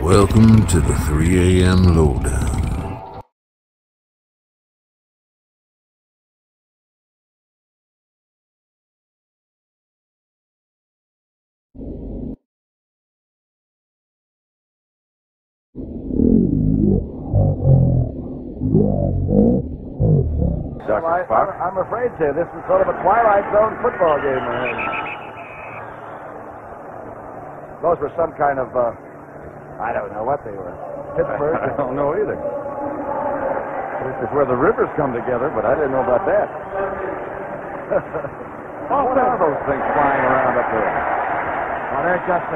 Welcome to the 3AM Lowdown. Dr. Spock? I'm afraid so. This is sort of a Twilight Zone football game. Those were some kind of... I don't know what they were. Pittsburgh? I don't know either. This is where the rivers come together, but I didn't know about that. What are those things flying around up there? Well, they're just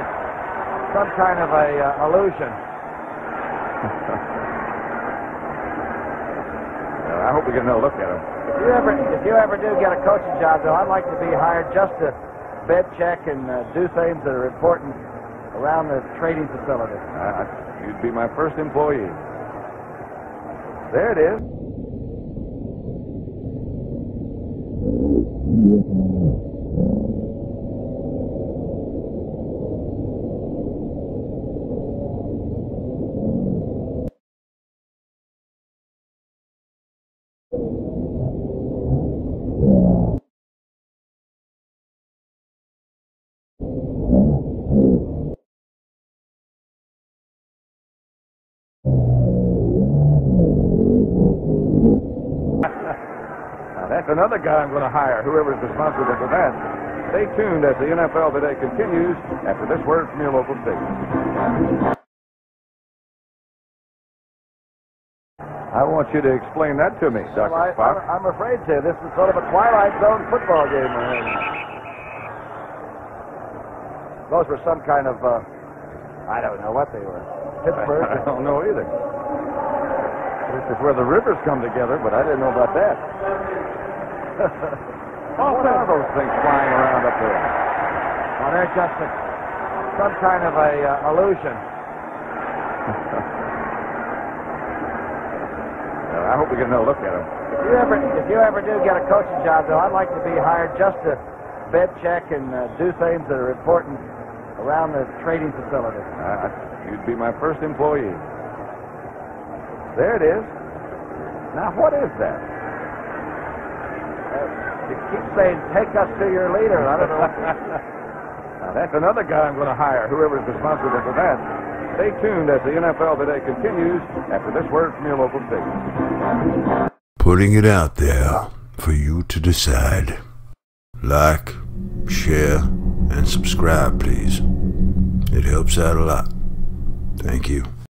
some kind of a illusion. Well, I hope we get another look at them. If you ever do get a coaching job, though, I'd like to be hired just to bed check and do things that are important around the trading facility. You'd be my first employee. There it is. That's another guy I'm going to hire, whoever's responsible for that. Stay tuned as the NFL Today continues after this word from your local station. I want you to explain that to me, Dr. Spock. I'm afraid to. This is sort of a Twilight Zone football game. Those were some kind of, I don't know what they were. Pittsburgh? I don't know either. This is where the rivers come together, but I didn't know about that. What are those things flying around up there? Well, they're just some kind of a illusion. Well, I hope we get another look at them. If you ever do get a coaching job, though, I'd like to be hired just to bed check and do things that are important around the trading facility. You'd be my first employee. There it is. Now, what is that? You keep saying, take us to your leader. I don't know. Now, that's another guy I'm going to hire, whoever's responsible for that. Stay tuned as the NFL Today continues after this word from your local station. Putting it out there for you to decide. Like, share, and subscribe, please. It helps out a lot. Thank you.